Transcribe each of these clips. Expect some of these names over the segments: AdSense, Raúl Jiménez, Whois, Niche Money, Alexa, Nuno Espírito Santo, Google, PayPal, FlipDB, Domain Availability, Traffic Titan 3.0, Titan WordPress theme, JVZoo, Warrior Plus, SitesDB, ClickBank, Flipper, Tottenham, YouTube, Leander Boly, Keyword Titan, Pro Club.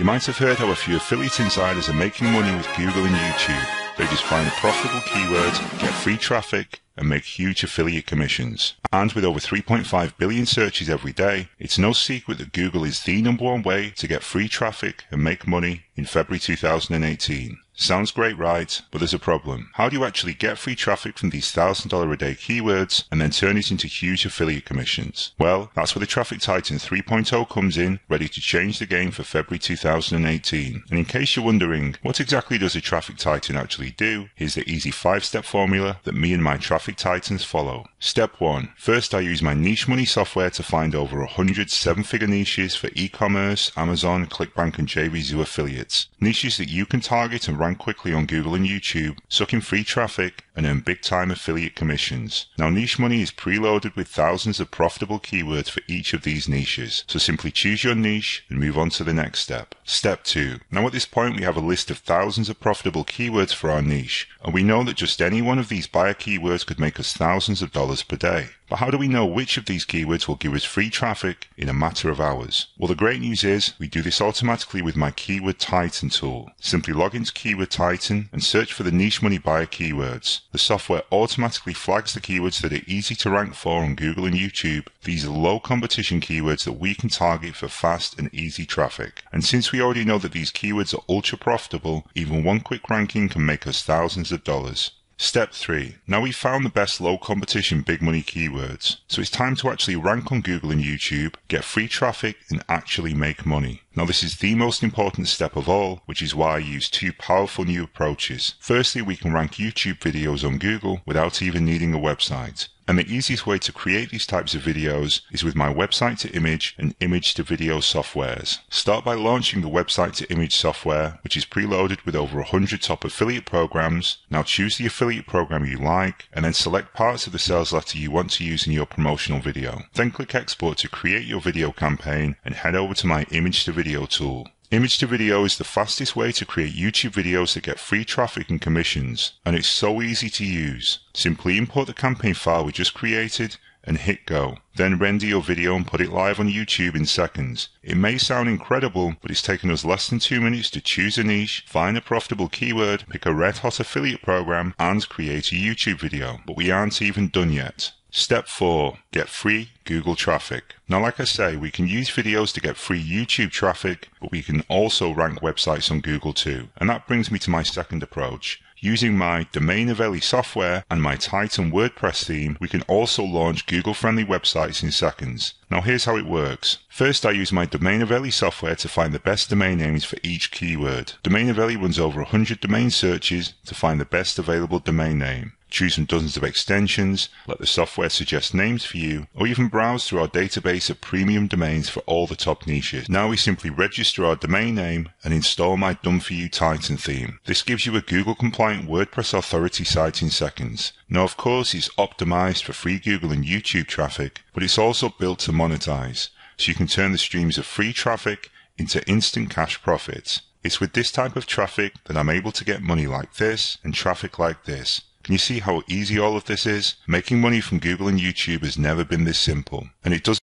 You might have heard how a few affiliate insiders are making money with Google and YouTube. They just find profitable keywords, get free traffic, and make huge affiliate commissions. And with over 3.5 billion searches every day, it's no secret that Google is the #1 way to get free traffic and make money in February 2018. Sounds great, right? But there's a problem. How do you actually get free traffic from these $1,000 a day keywords and then turn it into huge affiliate commissions? Well, that's where the Traffic Titan 3.0 comes in, ready to change the game for February 2018. And in case you're wondering, what exactly does a Traffic Titan actually do? Here's the easy 5-step formula that me and my Traffic Titans follow. Step 1. First, I use my Niche Money software to find over 100 seven-figure niches for e-commerce, Amazon, ClickBank, and JVZoo affiliates. Niches that you can target and rank quickly on Google and YouTube, suck in free traffic, and earn big-time affiliate commissions. Now, Niche Money is preloaded with thousands of profitable keywords for each of these niches, so simply choose your niche and move on to the next step. Step 2. Now, at this point, we have a list of thousands of profitable keywords for our niche, and we know that just any one of these buyer keywords could make us thousands of dollars per day. But how do we know which of these keywords will give us free traffic in a matter of hours? Well, the great news is we do this automatically with my Keyword Titan tool. Simply log into Keyword Titan and search for the Niche Money buyer keywords. The software automatically flags the keywords that are easy to rank for on Google and YouTube. These are low competition keywords that we can target for fast and easy traffic. And since we already know that these keywords are ultra profitable, even one quick ranking can make us thousands of dollars. Step 3. Now we've found the best low competition big money keywords, so it's time to actually rank on Google and YouTube, get free traffic, and actually make money. Now this is the most important step of all, which is why I use two powerful new approaches. Firstly, we can rank YouTube videos on Google without even needing a website. And the easiest way to create these types of videos is with my website to image and image to video softwares. Start by launching the website to image software, which is preloaded with over 100 top affiliate programs. Now choose the affiliate program you like, and then select parts of the sales letter you want to use in your promotional video. Then click export to create your video campaign and head over to my image to video tool. Image to video is the fastest way to create YouTube videos that get free traffic and commissions, and it's so easy to use. Simply import the campaign file we just created and hit go. Then render your video and put it live on YouTube in seconds. It may sound incredible, but it's taken us less than 2 minutes to choose a niche, find a profitable keyword, pick a red-hot affiliate program, and create a YouTube video. But we aren't even done yet. Step 4. Get free Google traffic. Now, like I say, we can use videos to get free YouTube traffic, but we can also rank websites on Google too. And that brings me to my second approach. Using my Domain Availability software and my Titan WordPress theme, we can also launch Google-friendly websites in seconds. Now here's how it works. First, I use my Domain Availability software to find the best domain names for each keyword. Domain Availability runs over 100 domain searches to find the best available domain name. Choose from dozens of extensions, let the software suggest names for you, or even browse through our database of premium domains for all the top niches. Now we simply register our domain name and install my done-for-you Titan theme. This gives you a Google-compliant WordPress authority site in seconds. Now, of course, it's optimized for free Google and YouTube traffic, but it's also built to monetize, so you can turn the streams of free traffic into instant cash profits. It's with this type of traffic that I'm able to get money like this and traffic like this. Can you see how easy all of this is? Making money from Google and YouTube has never been this simple, and it doesn't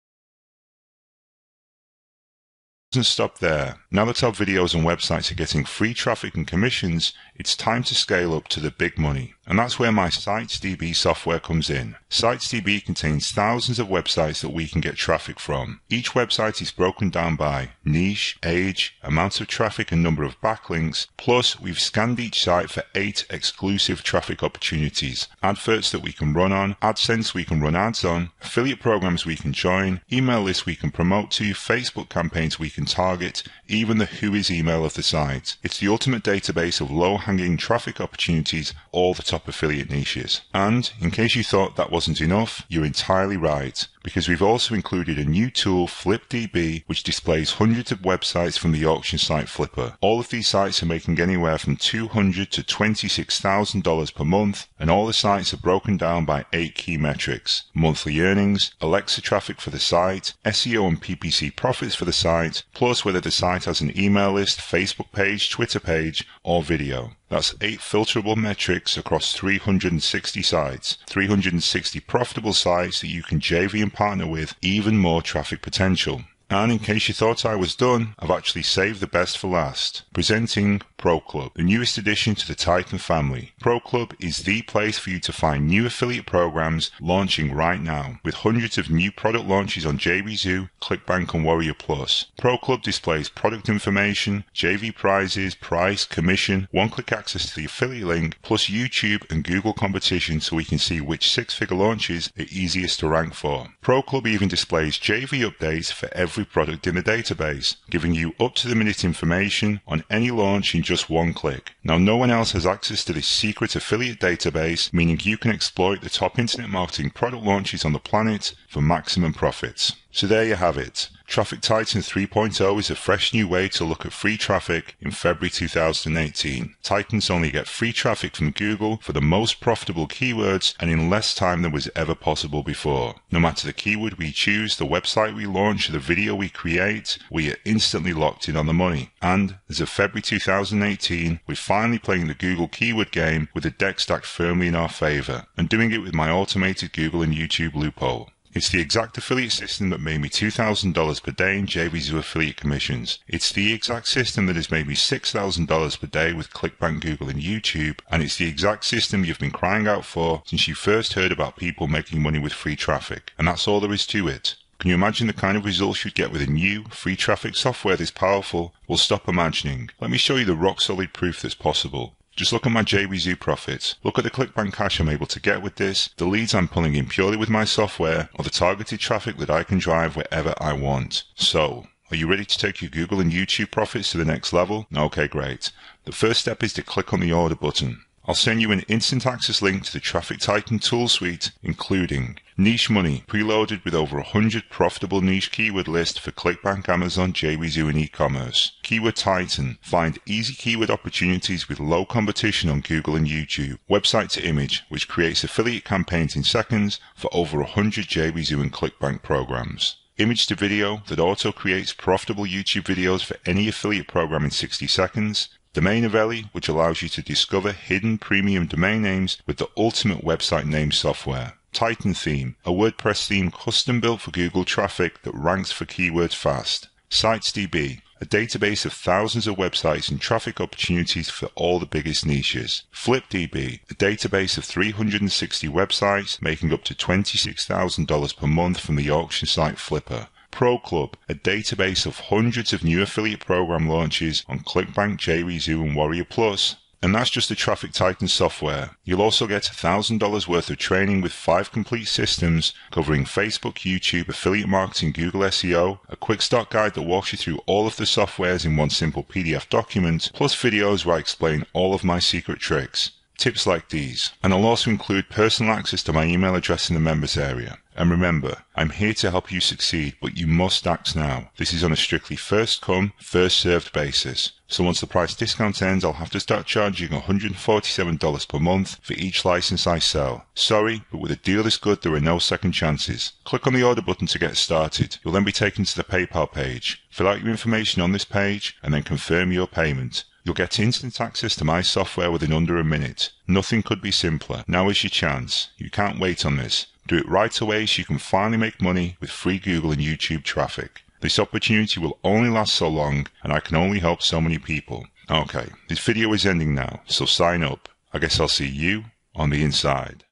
stop there. Now that our videos and websites are getting free traffic and commissions, it's time to scale up to the big money. And that's where my SitesDB software comes in. SitesDB contains thousands of websites that we can get traffic from. Each website is broken down by niche, age, amount of traffic, and number of backlinks. Plus, we've scanned each site for 8 exclusive traffic opportunities. Adverts that we can run on, AdSense we can run ads on, affiliate programs we can join, email lists we can promote to, Facebook campaigns we can target, even the Whois email of the site. It's the ultimate database of low-hanging traffic opportunities, all the time top affiliate niches. And in case you thought that wasn't enough, you're entirely right, because we've also included a new tool, FlipDB, which displays hundreds of websites from the auction site Flipper. All of these sites are making anywhere from $200 to $26,000 per month, and all the sites are broken down by 8 key metrics: monthly earnings, Alexa traffic for the site, SEO and PPC profits for the site, plus whether the site has an email list, Facebook page, Twitter page, or video. That's 8 filterable metrics across 360 sites, 360 profitable sites that you can JV and partner with even more traffic potential. And in case you thought I was done, I've actually saved the best for last. Presenting Pro Club, the newest addition to the Titan family. Pro Club is the place for you to find new affiliate programs launching right now, with hundreds of new product launches on JVZoo, ClickBank and Warrior Plus. Pro Club displays product information, JV prizes, price, commission, one-click access to the affiliate link, plus YouTube and Google competition, so we can see which six-figure launches are easiest to rank for. Pro Club even displays JV updates for every product in the database, giving you up-to-the-minute information on any launch in just one click. Now, no one else has access to this secret affiliate database, meaning you can exploit the top internet marketing product launches on the planet for maximum profits. So there you have it. Traffic Titan 3.0 is a fresh new way to look at free traffic in February 2018. Titans only get free traffic from Google for the most profitable keywords and in less time than was ever possible before. No matter the keyword we choose, the website we launch, the video we create, we are instantly locked in on the money. And as of February 2018, we're finally playing the Google keyword game with the deck stacked firmly in our favor, and doing it with my automated Google and YouTube loophole. It's the exact affiliate system that made me $2,000 per day in JVZoo affiliate commissions. It's the exact system that has made me $6,000 per day with ClickBank, Google and YouTube. And it's the exact system you've been crying out for since you first heard about people making money with free traffic. And that's all there is to it. Can you imagine the kind of results you'd get with a new, free traffic software this powerful? Well, stop imagining. Let me show you the rock-solid proof that's possible. Just look at my JVZoo profits. Look at the ClickBank cash I'm able to get with this, the leads I'm pulling in purely with my software, or the targeted traffic that I can drive wherever I want. So, are you ready to take your Google and YouTube profits to the next level? Okay, great. The first step is to click on the order button. I'll send you an instant access link to the Traffic Titan tool suite, including Niche Money, preloaded with over 100 profitable niche keyword lists for ClickBank, Amazon, JVZoo and e-commerce. Keyword Titan, find easy keyword opportunities with low competition on Google and YouTube. Website to Image, which creates affiliate campaigns in seconds for over 100 JVZoo and ClickBank programs. Image to Video, that auto-creates profitable YouTube videos for any affiliate program in 60 seconds. Domain Availability, which allows you to discover hidden premium domain names with the ultimate website name software. Titan Theme, a WordPress theme custom built for Google traffic that ranks for keywords fast. SitesDB, a database of thousands of websites and traffic opportunities for all the biggest niches. FlipDB, a database of 360 websites making up to $26,000 per month from the auction site Flipper. Pro Club, a database of hundreds of new affiliate program launches on ClickBank, JVZoo and Warrior Plus. And that's just the Traffic Titan software. You'll also get $1,000 worth of training with 5 complete systems covering Facebook, YouTube, affiliate marketing, Google SEO, a quick start guide that walks you through all of the softwares in one simple PDF document, plus videos where I explain all of my secret tricks. Tips like these, and I'll also include personal access to my email address in the members area. And remember, I'm here to help you succeed, but you must act now. This is on a strictly first come, first served basis. So once the price discount ends, I'll have to start charging $147 per month for each license I sell. Sorry, but with a deal this good, there are no second chances. Click on the order button to get started. You'll then be taken to the PayPal page. Fill out your information on this page and then confirm your payment. You'll get instant access to my software within under a minute. Nothing could be simpler. Now is your chance. You can't wait on this. Do it right away so you can finally make money with free Google and YouTube traffic. This opportunity will only last so long, and I can only help so many people. Okay, this video is ending now, so sign up. I guess I'll see you on the inside.